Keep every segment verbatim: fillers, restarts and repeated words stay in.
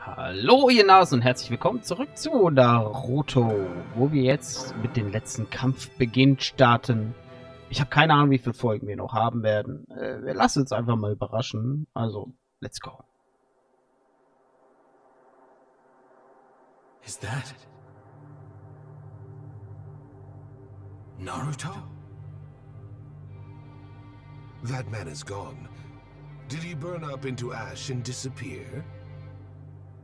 Hallo ihr Nasen und herzlich willkommen zurück zu Naruto, wo wir jetzt mit dem letzten Kampfbeginn starten. Ich habe keine Ahnung, wie viele Folgen wir noch haben werden. Äh, wir lassen uns einfach mal überraschen. Also, let's go. Is that Naruto? That man is gone. Did he burn up into ash and disappear?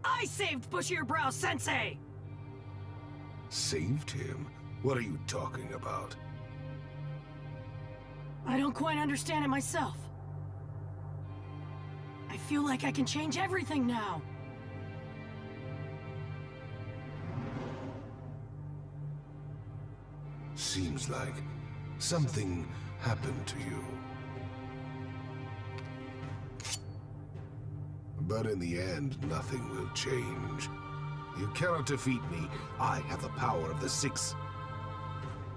I saved Bushy-Brow Sensei! Saved him? What are you talking about? I don't quite understand it myself. I feel like I can change everything now. Seems like something happened to you. But in the end, nothing will change. You cannot defeat me. I have the power of the Six.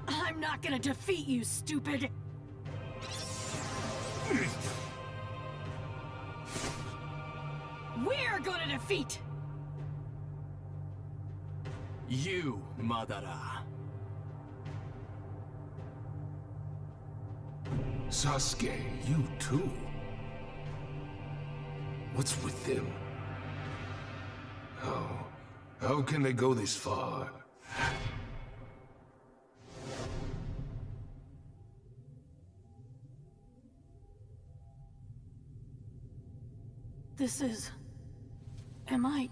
I'm not gonna defeat you, stupid! We're gonna defeat you, Madara. Sasuke, you too. What's with them? How? How can they go this far? This is... Am I...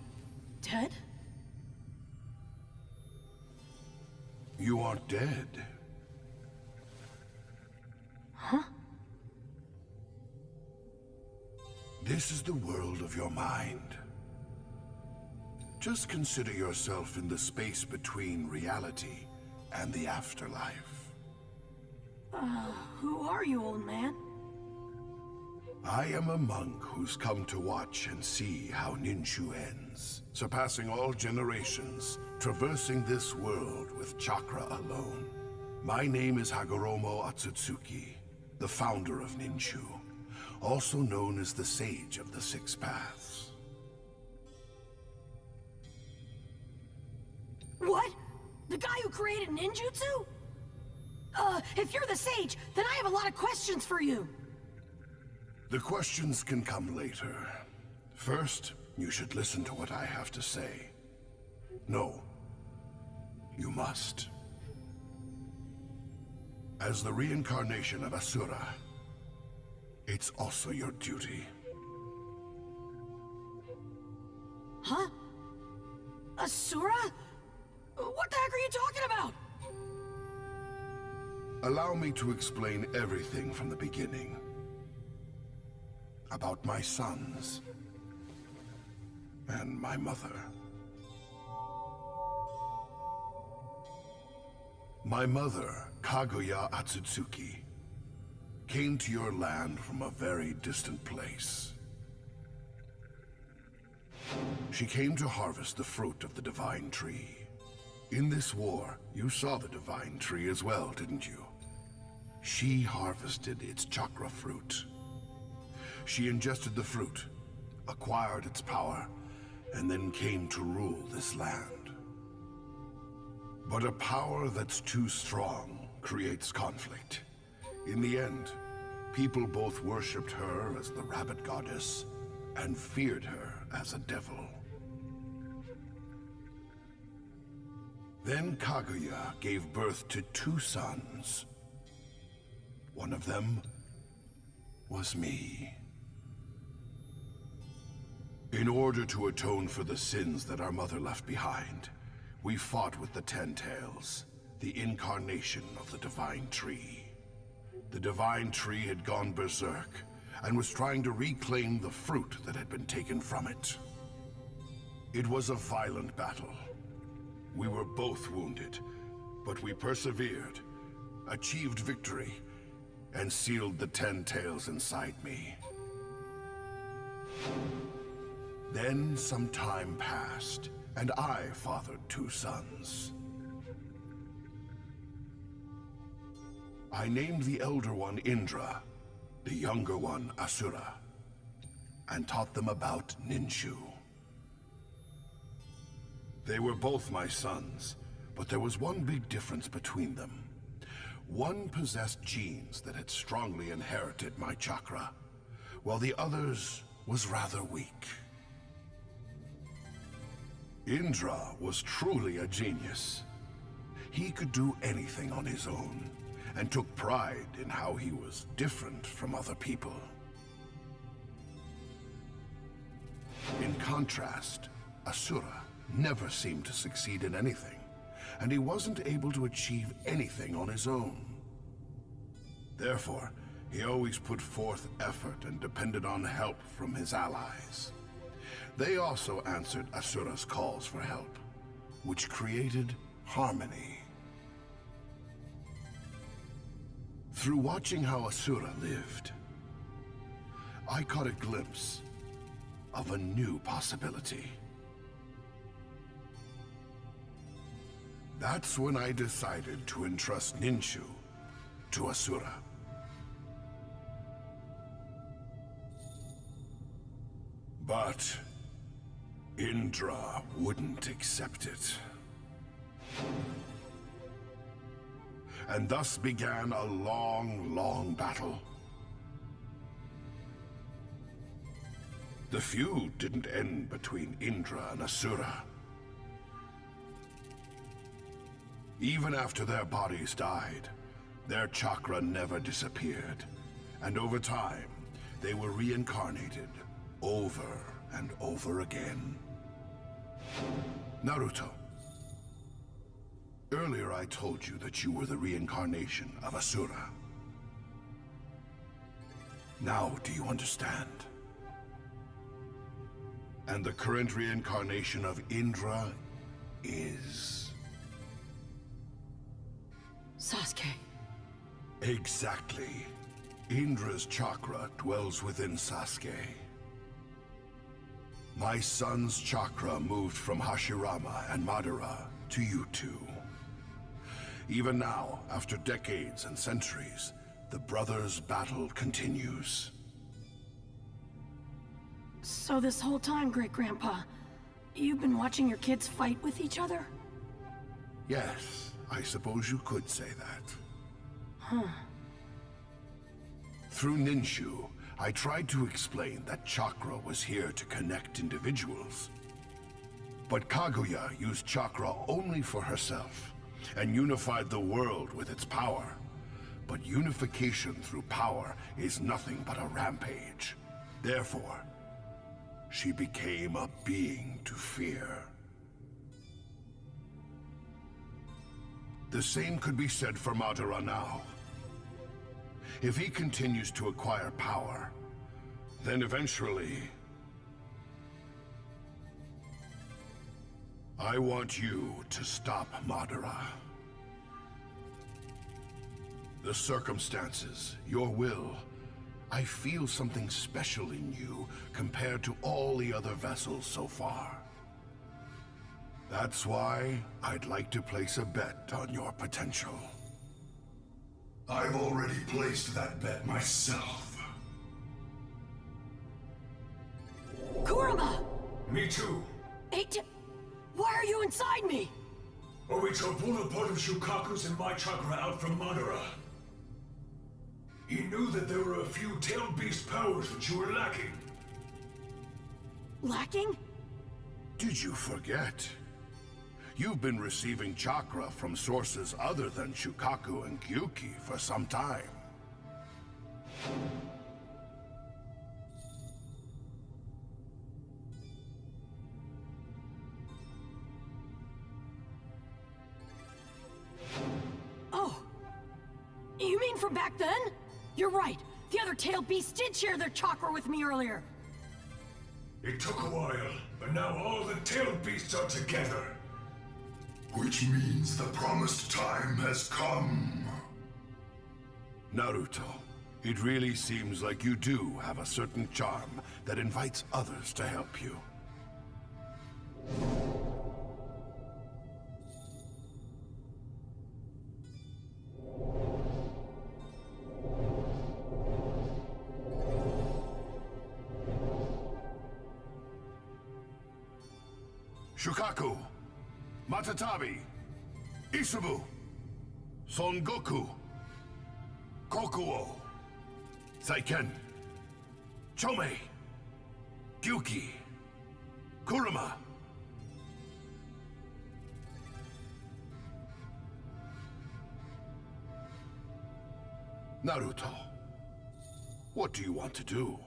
dead? You aren't dead. Huh? This is the world of your mind. Just consider yourself in the space between reality and the afterlife. Uh, who are you, old man? I am a monk who's come to watch and see how Ninshu ends, surpassing all generations, traversing this world with chakra alone. My name is Hagoromo Otsutsuki, the founder of Ninshu, also known as the Sage of the Six Paths. What? The guy who created ninjutsu? Uh, if you're the Sage, then I have a lot of questions for you. The questions can come later. First, you should listen to what I have to say. No, you must. As the reincarnation of Asura, it's also your duty. Huh? Asura? What the heck are you talking about? Allow me to explain everything from the beginning. About my sons. And my mother. My mother, Kaguya Otsutsuki, came to your land from a very distant place. She came to harvest the fruit of the divine tree. In this war, you saw the divine tree as well, didn't you? She harvested its chakra fruit. She ingested the fruit, acquired its power, and then came to rule this land. But a power that's too strong creates conflict. In the end, people both worshipped her as the rabbit goddess and feared her as a devil. Then Kaguya gave birth to two sons. One of them was me. In order to atone for the sins that our mother left behind, we fought with the Ten Tails, the incarnation of the Divine Tree. The Divine Tree had gone berserk, and was trying to reclaim the fruit that had been taken from it. It was a violent battle. We were both wounded, but we persevered, achieved victory, and sealed the Ten Tails inside me. Then some time passed, and I fathered two sons. I named the elder one Indra, the younger one Asura, and taught them about Ninshu. They were both my sons, but there was one big difference between them. One possessed genes that had strongly inherited my chakra, while the other's was rather weak. Indra was truly a genius. He could do anything on his own, and took pride in how he was different from other people. In contrast, Asura never seemed to succeed in anything, and he wasn't able to achieve anything on his own. Therefore, he always put forth effort and depended on help from his allies. They also answered Asura's calls for help, which created harmony. Through watching how Asura lived, I caught a glimpse of a new possibility. That's when I decided to entrust Ninshu to Asura. But Indra wouldn't accept it. And thus began a long, long battle. The feud didn't end between Indra and Asura. Even after their bodies died, their chakra never disappeared, and over time, they were reincarnated over and over again. Naruto, earlier I told you that you were the reincarnation of Asura. Now do you understand? And the current reincarnation of Indra is... Sasuke. Exactly. Indra's chakra dwells within Sasuke. My son's chakra moved from Hashirama and Madara to you two. Even now, after decades and centuries, the brothers' battle continues. So this whole time, Great-Grandpa, you've been watching your kids fight with each other? Yes, I suppose you could say that. Huh. Through Ninshu, I tried to explain that chakra was here to connect individuals. But Kaguya used chakra only for herself, and unified the world with its power. But unification through power is nothing but a rampage. Therefore, she became a being to fear. The same could be said for Madara now. If he continues to acquire power, then eventually... I want you to stop Madara. The circumstances, your will, I feel something special in you compared to all the other vessels so far. That's why I'd like to place a bet on your potential. I've already placed that bet myself. Kurama! Me too. Eight... Why are you inside me? Obito pulled a part of Shukaku's and my chakra out from Madara. He knew that there were a few tailed beast powers that you were lacking. Lacking? Did you forget? You've been receiving chakra from sources other than Shukaku and Gyuki for some time. Back then? You're right. The other tailed beasts did share their chakra with me earlier. It took a while, but now all the tailed beasts are together. Which means the promised time has come. Naruto, it really seems like you do have a certain charm that invites others to help you. Shukaku, Matatabi, Isubu, Son Goku, Kokuo, Saiken, Chomei, Gyuki, Kurama. Naruto, what do you want to do?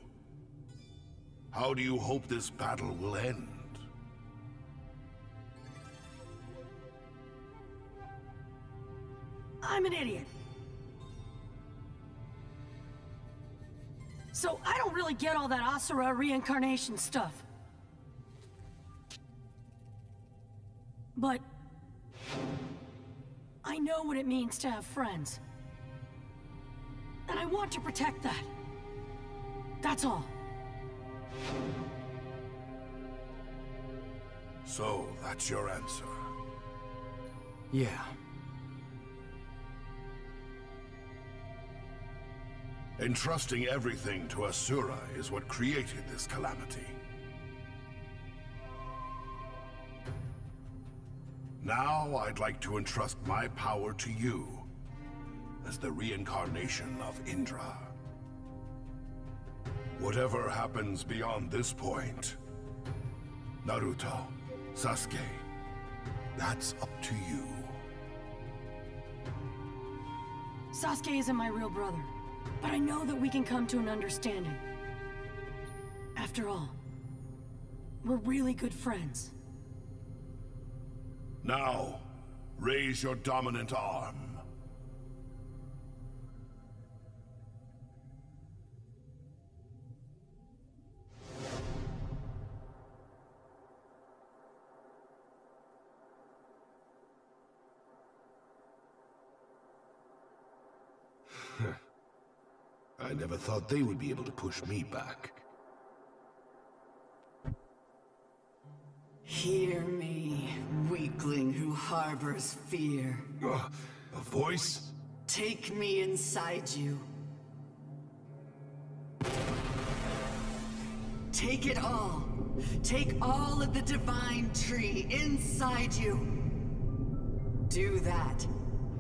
How do you hope this battle will end? I'm an idiot. So I don't really get all that Asura reincarnation stuff. But I know what it means to have friends. And I want to protect that. That's all. So, that's your answer. Yeah. Entrusting everything to Asura is what created this calamity. Now, I'd like to entrust my power to you. As the reincarnation of Indra. Whatever happens beyond this point, Naruto, Sasuke, that's up to you. Sasuke isn't my real brother, but I know that we can come to an understanding. After all, we're really good friends. Now, raise your dominant arm. I never thought they would be able to push me back. Hear me, weakling who harbors fear. Uh, a voice? Take me inside you. Take it all. Take all of the divine tree inside you. Do that,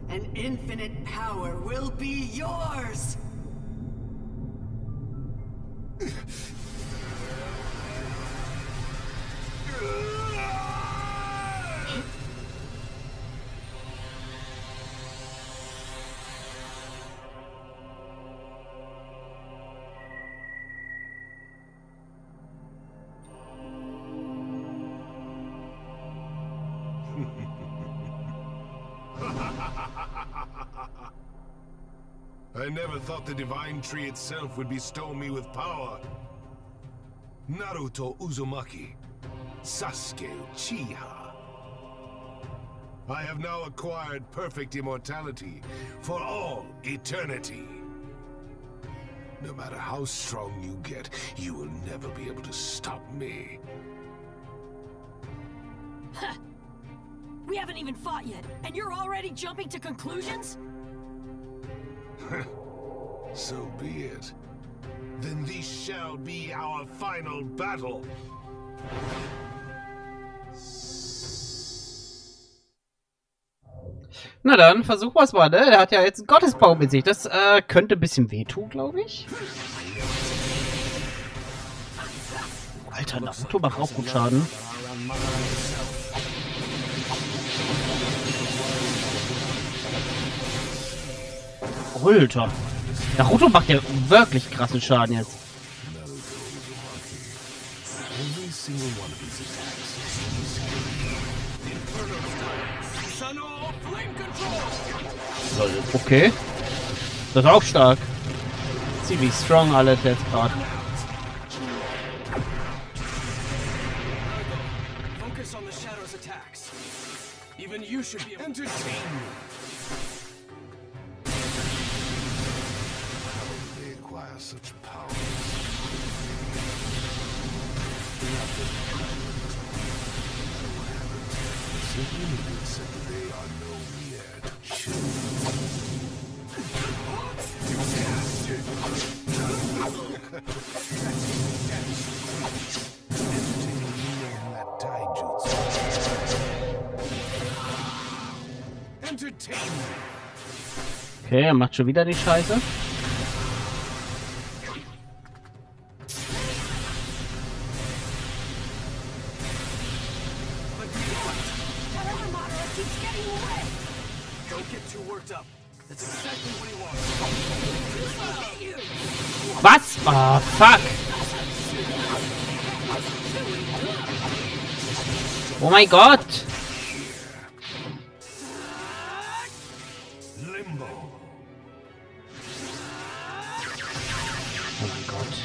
and infinite power will be yours! I never thought the divine tree itself would bestow me with power. Naruto Uzumaki, Sasuke Uchiha. I have now acquired perfect immortality for all eternity. No matter how strong you get, you will never be able to stop me. Huh. We haven't even fought yet, and you're already jumping to conclusions? So be it. Then this shall be our final battle. Na dann, versuchen wir es mal, ne? Er hat ja jetzt einen Gottesbaum mit sich. Das äh, könnte ein bisschen wehtun, glaube ich. Alter, Naruto macht auch gut Schaden. Alter. Naruto macht ja wirklich krassen Schaden jetzt. Okay. Das ist auch stark. Ziemlich strong alles jetzt gerade. Such power. Okay, er macht schon wieder die Scheiße. Was? Oh, fuck. Oh mein Gott. Limbo. Oh mein Gott.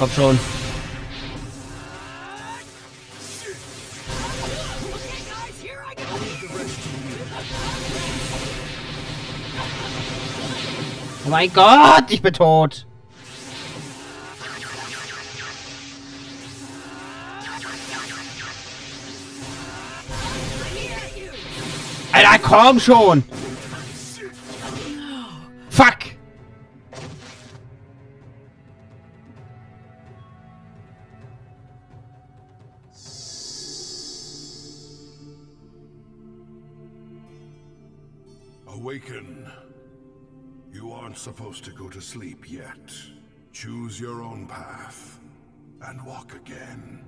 Komm schon. Oh mein Gott, ich bin tot. Alter, komm schon. Fuck. Awaken. You aren't supposed to go to sleep yet. Choose your own path and walk again.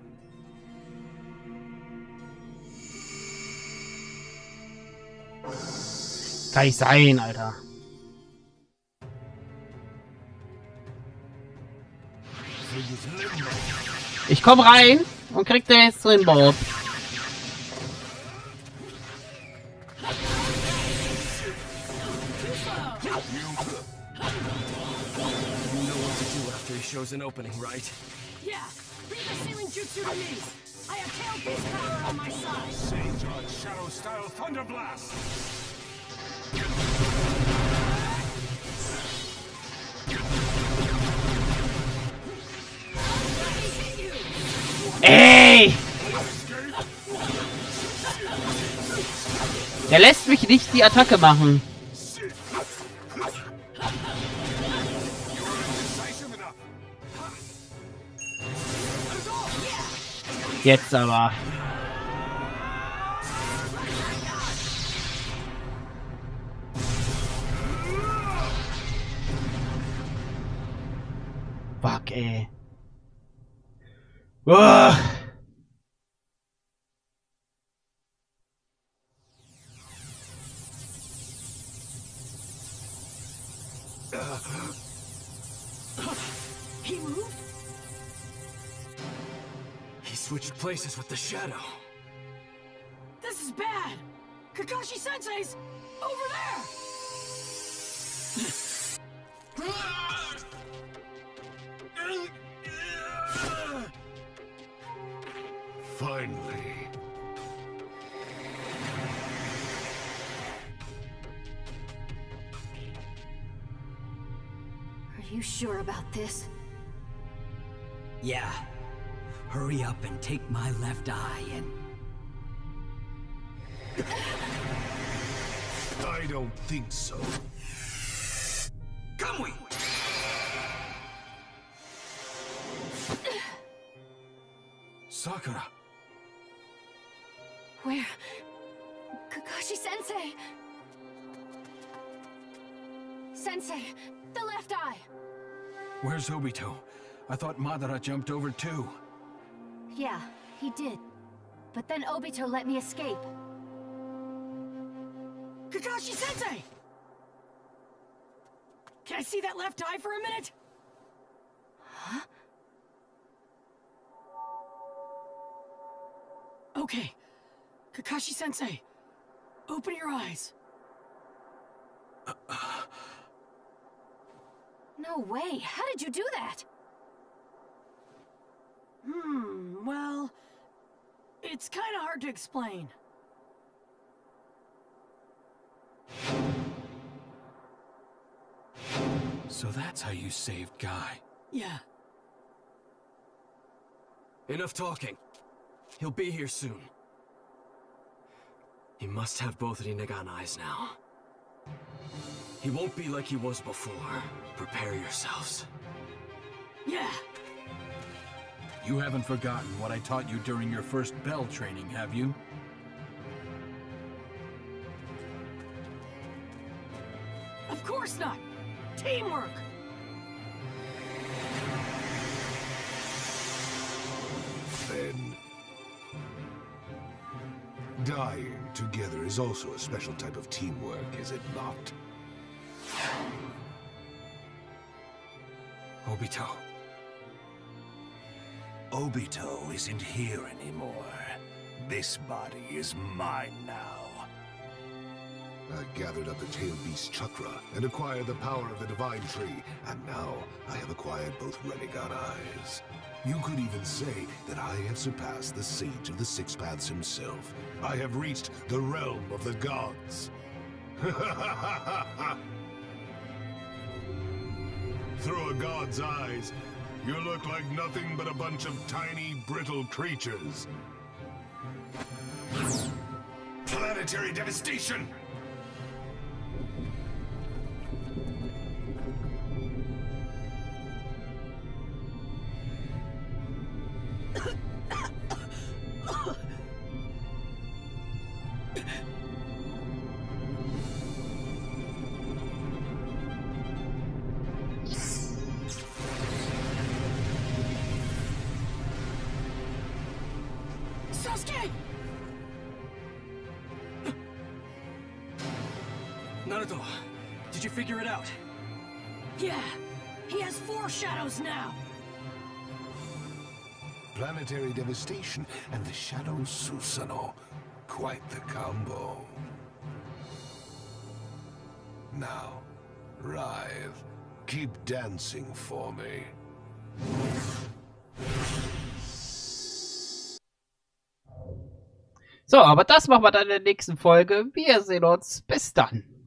Kann ich sein, Alter. Ich komm rein und krieg den jetzt drin, Bob. Shows an opening, right? Yeah, leave the ceiling jutsu to me. I have tail beast power on my side. Sage on shadow style thunder blast. Ey! Der lässt mich nicht die Attacke machen. Jetzt aber. Fuck, ey. Uah. Switched places with the shadow. This is bad. Kakashi Sensei's over there. Finally. Are you sure about this? Yeah. Hurry up and take my left eye and... I don't think so. Come we! Sakura! Where? Kakashi-sensei! Sensei, the left eye! Where's Obito? I thought Madara jumped over too. Yeah, he did. But then Obito let me escape. Kakashi-sensei! Can I see that left eye for a minute? Huh? Okay. Kakashi-sensei, open your eyes. Uh, uh... No way! How did you do that? Hmm, well, it's kind of hard to explain. So that's how you saved Guy. Yeah. Enough talking. He'll be here soon. He must have both Rinnegan eyes now. He won't be like he was before. Prepare yourselves. Yeah. You haven't forgotten what I taught you during your first bell training, have you? Of course not! Teamwork! Then... dying together is also a special type of teamwork, is it not? Obito. Obito isn't here anymore. This body is mine now. I gathered up the tail beast's chakra and acquired the power of the divine tree, and now I have acquired both Rinnegan eyes. You could even say that I have surpassed the sage of the six paths himself. I have reached the realm of the gods. Through a god's eyes, you look like nothing but a bunch of tiny, brittle creatures. Planetary devastation! Planetary devastation and the shadow Susanoo. Quite the combo. Now, writhe. Keep dancing for me. So, aber das machen wir dann in der nächsten Folge. Wir sehen uns. Bis dann.